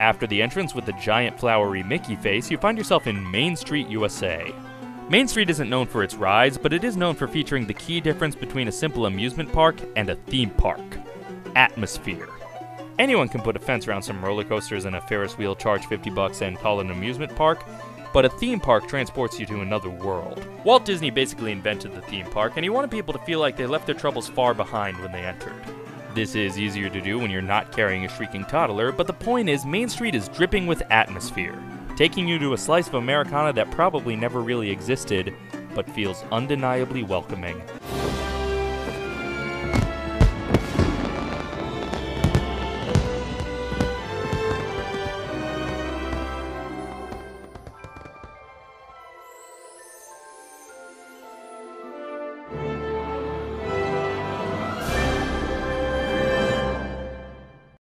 After the entrance with the giant flowery Mickey face, you find yourself in Main Street, USA. Main Street isn't known for its rides, but it is known for featuring the key difference between a simple amusement park and a theme park: atmosphere. Anyone can put a fence around some roller coasters and a Ferris wheel, charge $50 and call it an amusement park, but a theme park transports you to another world. Walt Disney basically invented the theme park, and he wanted people to feel like they left their troubles far behind when they entered. This is easier to do when you're not carrying a shrieking toddler, but the point is Main Street is dripping with atmosphere, taking you to a slice of Americana that probably never really existed, but feels undeniably welcoming.